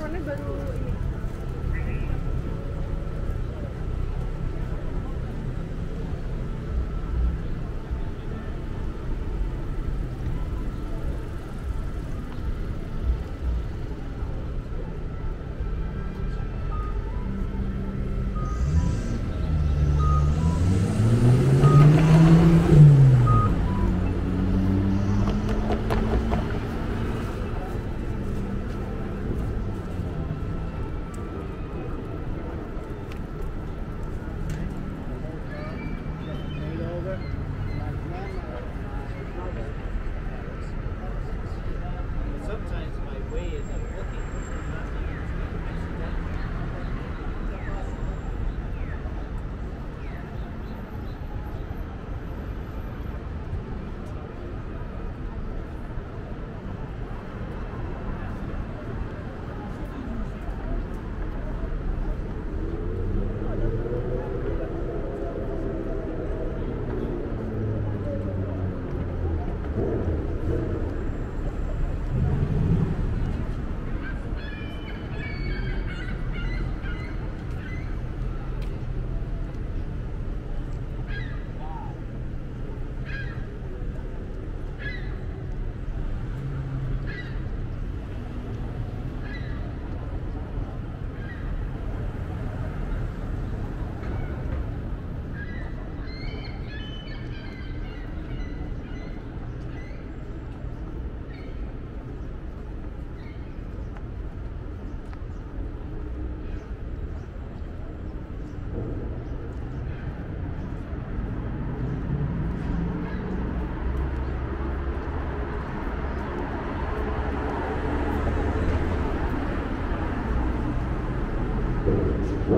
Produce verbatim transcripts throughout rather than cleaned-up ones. Corona baru ini.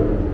Right.